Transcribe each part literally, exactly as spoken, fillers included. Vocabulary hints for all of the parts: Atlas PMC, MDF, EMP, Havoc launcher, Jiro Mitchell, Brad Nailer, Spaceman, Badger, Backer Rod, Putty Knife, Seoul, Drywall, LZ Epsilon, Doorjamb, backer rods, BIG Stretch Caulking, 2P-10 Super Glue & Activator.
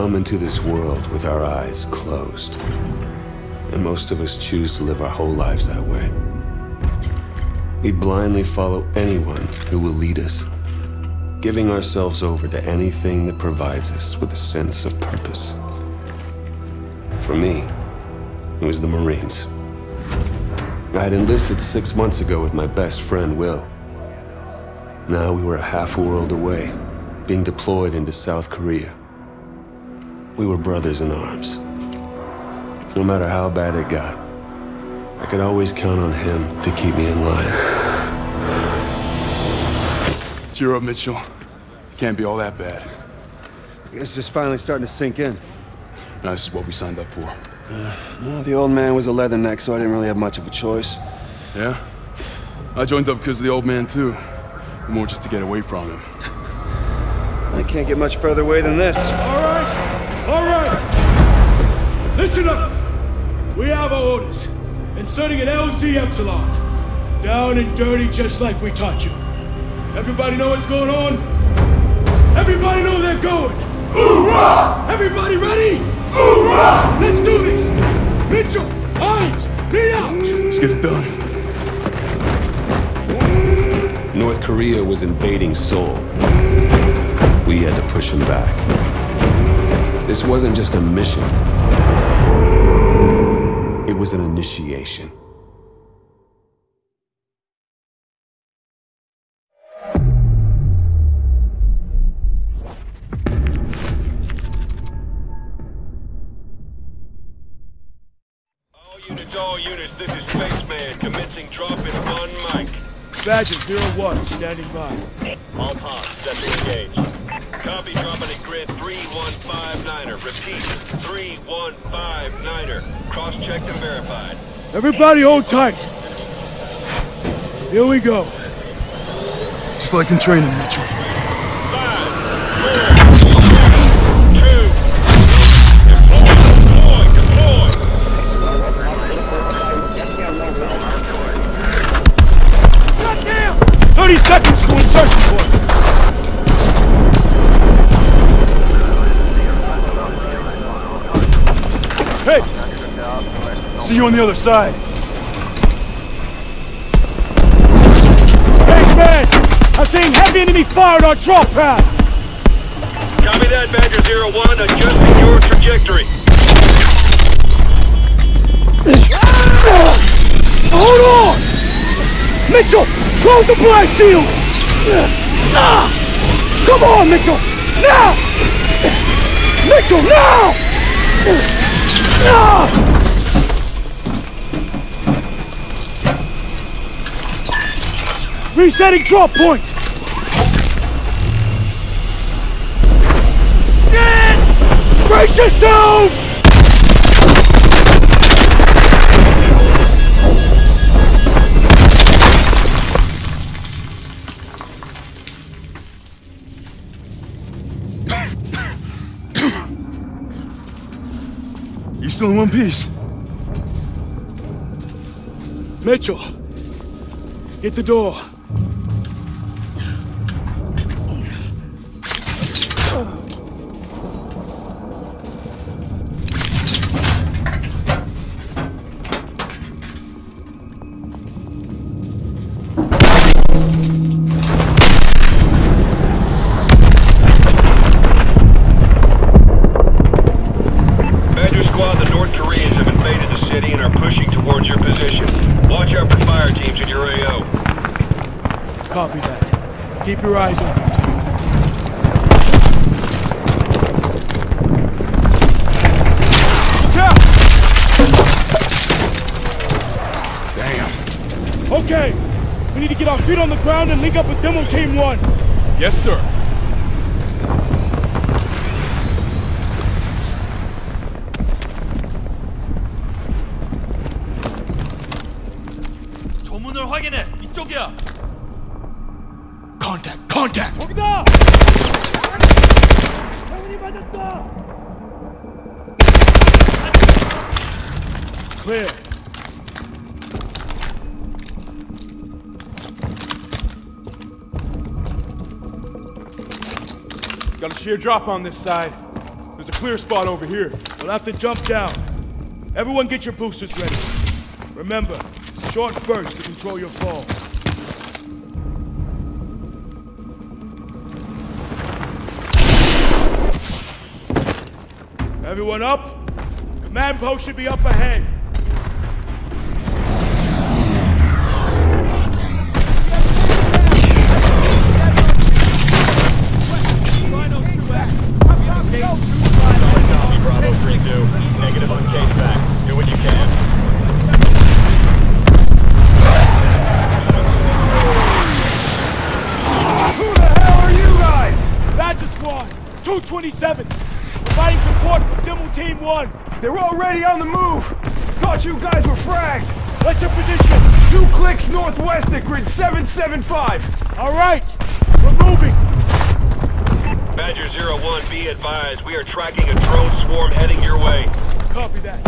come into this world with our eyes closed. And most of us choose to live our whole lives that way. We blindly follow anyone who will lead us, giving ourselves over to anything that provides us with a sense of purpose. For me, it was the Marines. I had enlisted six months ago with my best friend, Will. Now we were a half a world away, being deployed into South Korea. We were brothers in arms. No matter how bad it got, I could always count on him to keep me in line. Jiro Mitchell, it can't be all that bad. I guess it's finally starting to sink in. No, this is what we signed up for. Uh, well, the old man was a leatherneck, so I didn't really have much of a choice. Yeah? I joined up because of the old man, too. More just to get away from him. I can't get much further away than this. All right! All right! Listen up! We have our orders. Inserting an L Z Epsilon. Down and dirty, just like we taught you. Everybody know what's going on? Everybody know they're going! Hoorah! Everybody ready? Hoorah! Let's do this! Mitchell, Hines, lead out! Let's get it done. North Korea was invading Seoul. We had to push them back. This wasn't just a mission. It was an initiation. All units, this is Spaceman, commencing drop in on mic. Badger zero one, standing by. All pods, stepping engaged. Copy, dropping at grid three one five niner. Repeat, three one five niner. Cross-checked and verified. Everybody hold tight. Here we go. Just like in training, Mitchell. Five, four, thirty seconds to insertion point! Hey! See you on the other side. Hey, man! I'm seeing heavy enemy fire on our drop pad! Copy that, Badger zero one. Adjusting your trajectory. Hold on! Mitchell, close the blast shield! Now! Come on, Mitchell! Now! Mitchell, now! Now! Resetting drop point! Get! Brace yourself! You still in one piece? Mitchell! Get the door! Copy that. Keep your eyes open. Damn. Okay. We need to get our feet on the ground and link up with Demo Team one. Yes, sir. 조문을 확인해. 이쪽이야. Contact! Contact! 거기다! 형이 맞았다! Clear! Got a sheer drop on this side. There's a clear spot over here. We'll have to jump down. Everyone get your boosters ready. Remember, short burst to control your fall. Everyone up? Command post should be up ahead. two twenty-seven, providing support for Dimmel Team one. They were already on the move. Thought you guys were fragged. What's your position? Two clicks northwest at grid seven seven five. All right, we're moving. Badger zero one, be advised. We are tracking a drone swarm heading your way. Copy that.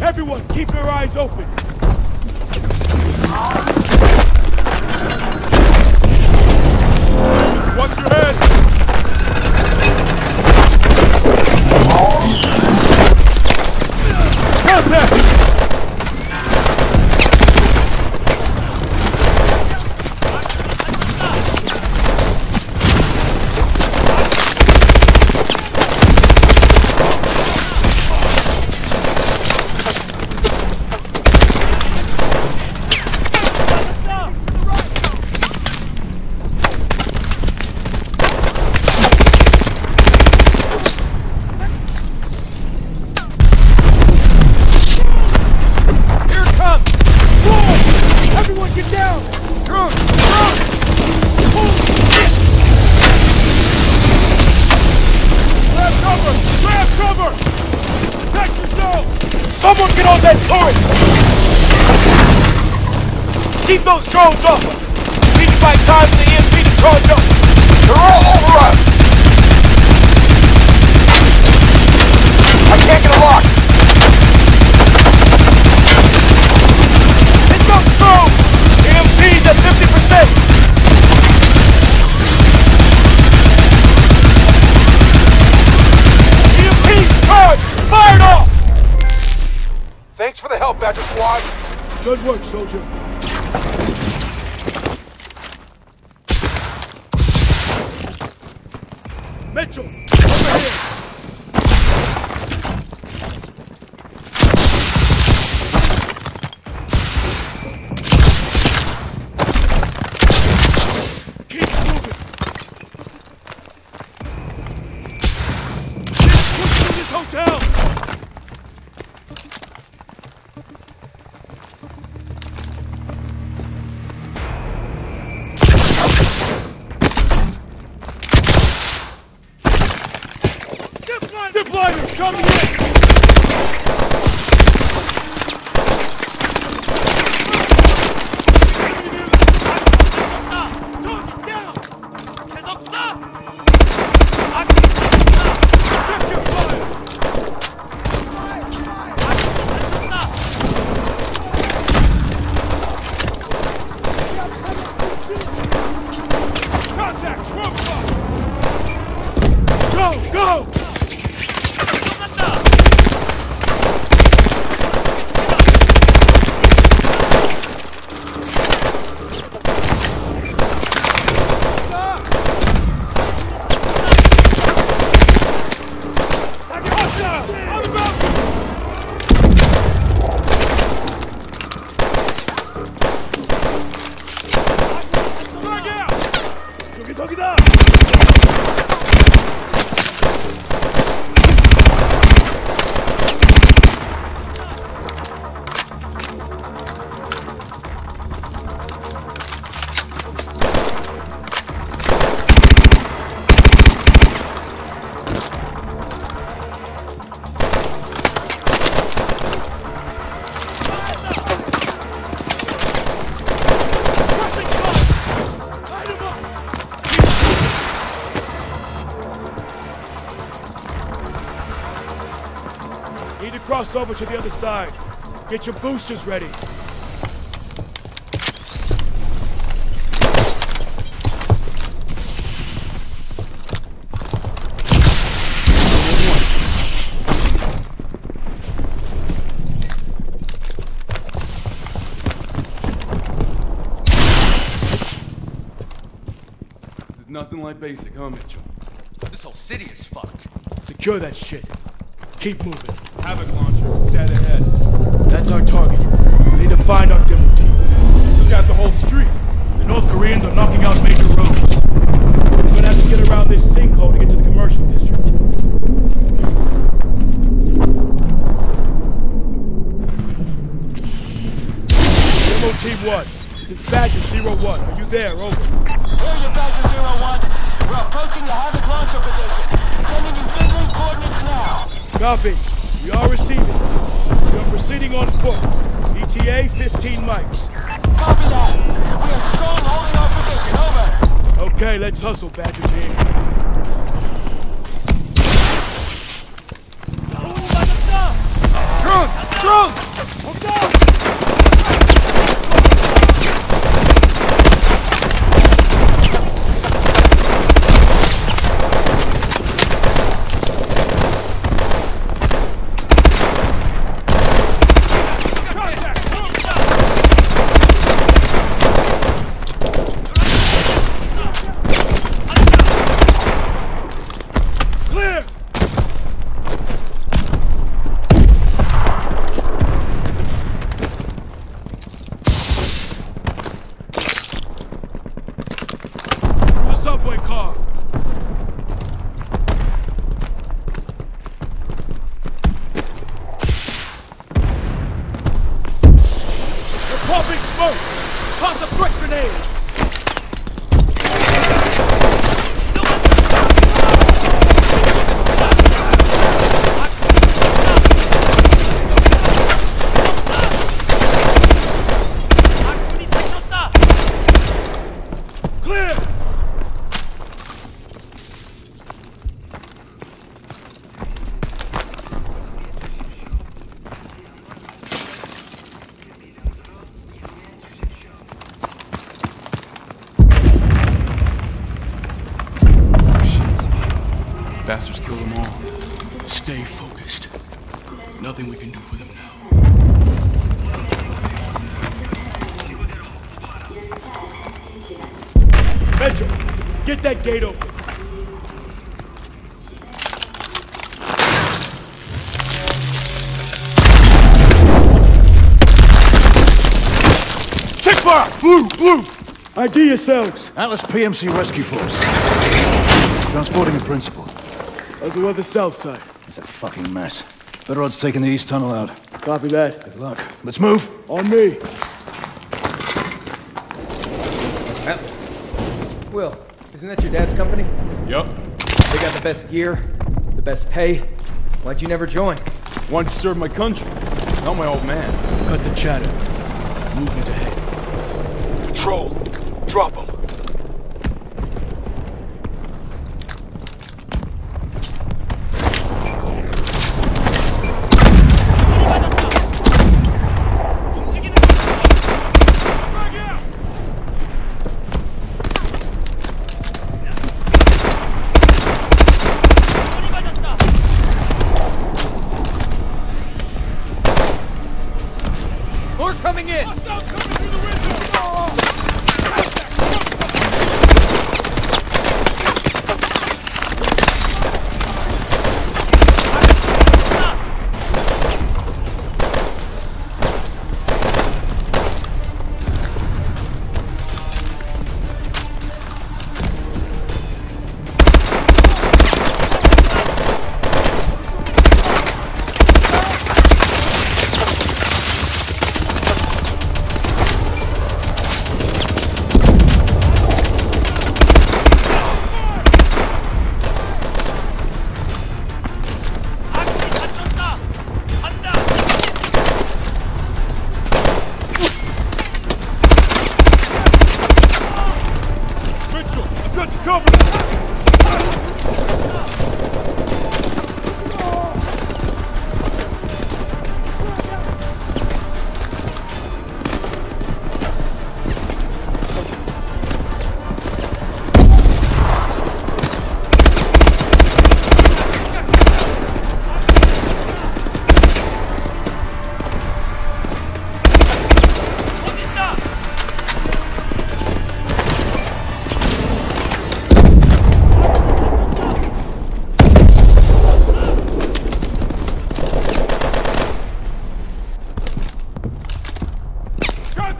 Everyone, keep your eyes open. Watch your head. Keep those drones off us! We need to buy time for the E M P to charge up! They're all over us! I can't get a lock! Hit those drones! E M P's at fifty percent! E M P's charged! Fired off! Thanks for the help, Badger Squad! Good work, soldier. Mitchell, over here! Keep moving! Let's push through this hotel! Cross over to the other side. Get your boosters ready. Nothing like basic, huh, Mitchell? This whole city is fucked. Secure that shit. Keep moving. Havoc launcher, dead ahead. That's our target. We need to find our demo team. Took out the whole street. The North Koreans are knocking out major roads. We're gonna have to get around this sinkhole to get to the commercial district. Demo team one. This is Badger zero one. Are you there? Over. Here you, Badger zero one. We're approaching the Havoc launcher position. Sending you digging coordinates now. Copy. We are receiving. We are proceeding on foot. E T A fifteen mics. Copy that. We are strong holding our position. Over. Okay, let's hustle, Badger team. Drone! Drone! Hold down! Bastards killed them all. Stay focused. Nothing we can do for them now. Metro, get that gate open. Check fire! Blue, blue! I D yourselves. Atlas P M C Rescue Force. Transporting the principal. Let's go to the south side. It's a fucking mess. Better odds taking the east tunnel out. Copy that. Good luck. Let's move. On me. Atlas. Will, isn't that your dad's company? Yep. They got the best gear, the best pay. Why'd you never join? Wanted to serve my country, not my old man. Cut the chatter. Movement ahead. Patrol. Drop them.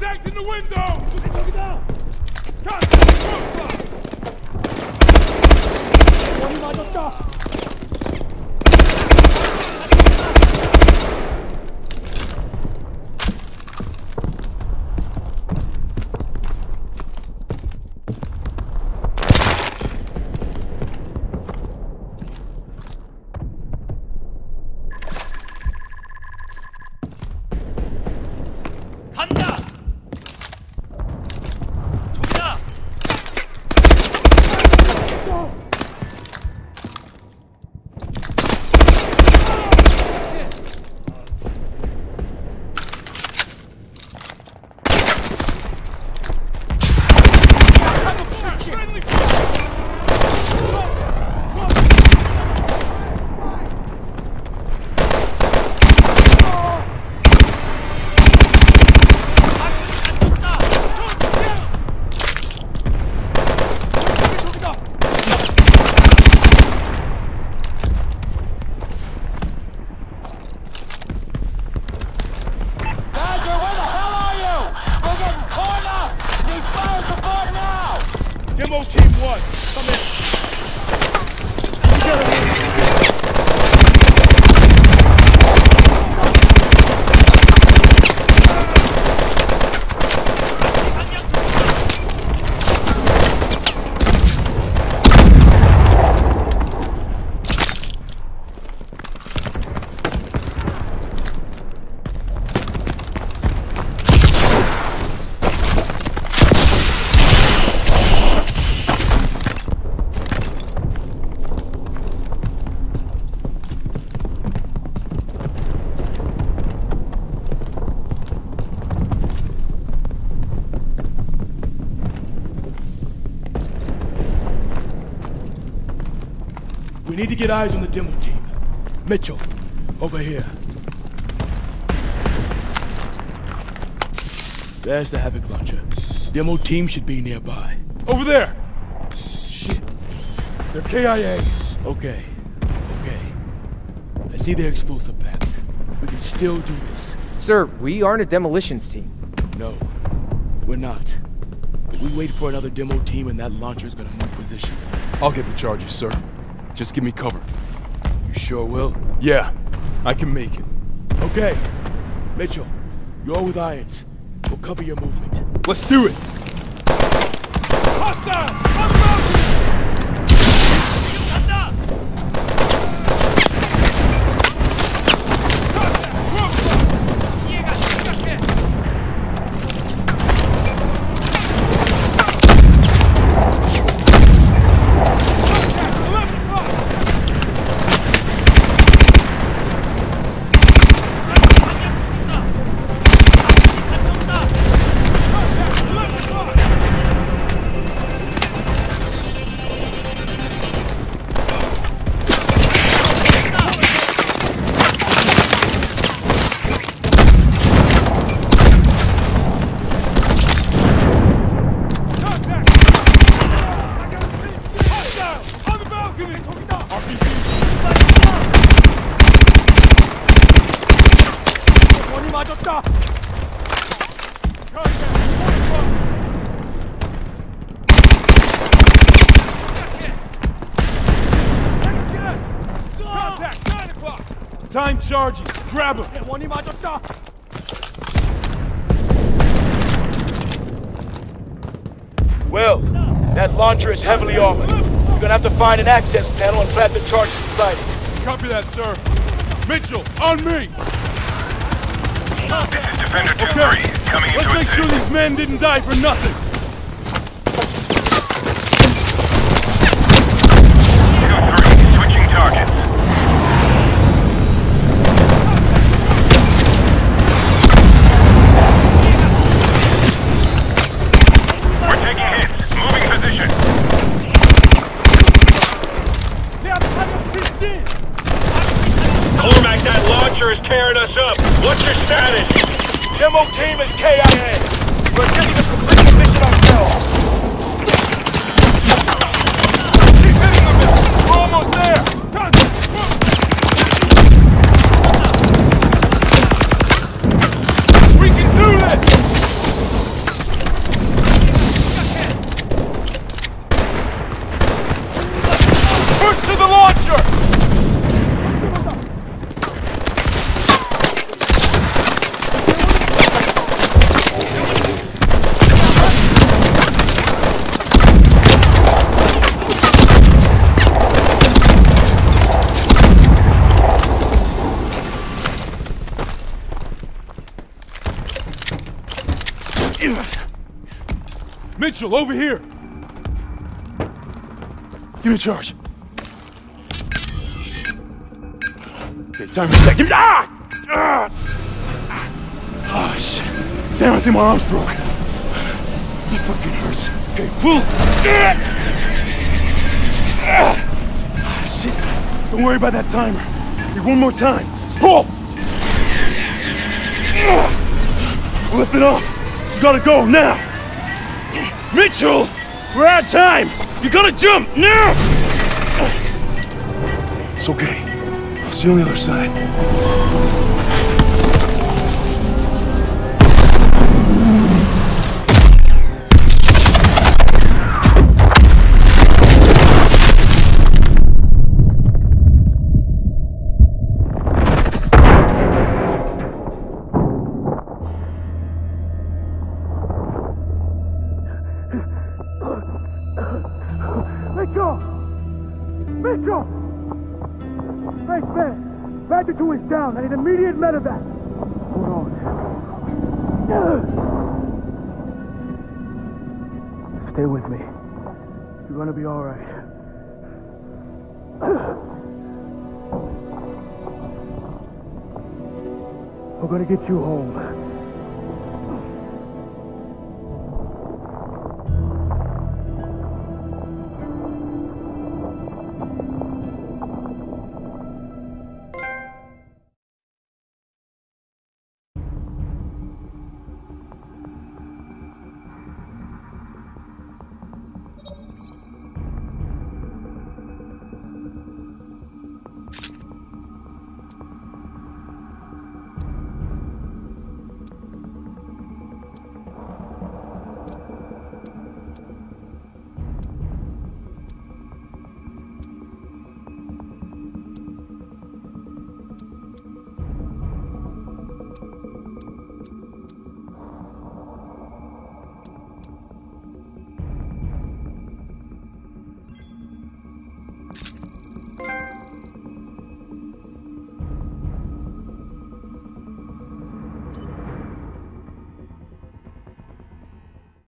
Contact in the window! They took it down! Contact! What do you want to do? We need to get eyes on the demo team. Mitchell, over here. There's the Havoc launcher. Demo team should be nearby. Over there! Shit. They're K I A. Okay. Okay. I see their explosive packs. We can still do this. Sir, we aren't a demolitions team. No, we're not. If we wait for another demo team and that launcher's gonna move position. I'll get the charges, sir. Just give me cover. You sure will? Yeah, I can make it. Okay. Mitchell, you're with Irons. We'll cover your movement. Let's do it! Hostile! Time charging. Grab him. Well, that launcher is heavily armored. You're gonna have to find an access panel and plant the charges inside it. Copy that, sir. Mitchell, on me. This is Defender ten three, okay. Coming into Let's make sure these men didn't die for nothing! two three, switching targets. We're taking hits. Moving position. Cormac, that launcher is tearing us up. What's your status? Demo team is K I A. We're attempting to complete the mission ourselves. Keep hitting the mission. We're almost there. We can do this. Mitchell, over here! Give me charge. Okay, time for a second. Ah! Ah! Oh, shit. Damn, I think my arm's broke. That fucking hurts. Okay, pull. Ah, shit. Don't worry about that timer. Hey, one more time. Pull! Lift it off. You gotta go now. Mitchell! We're out of time! You gotta jump now! It's okay. I'll see you on the other side. Mitchell! Mitchell! Spaceman! Badger two is down. I need immediate medevac. Hold on. Stay with me. You're gonna be all right. We're gonna get you home.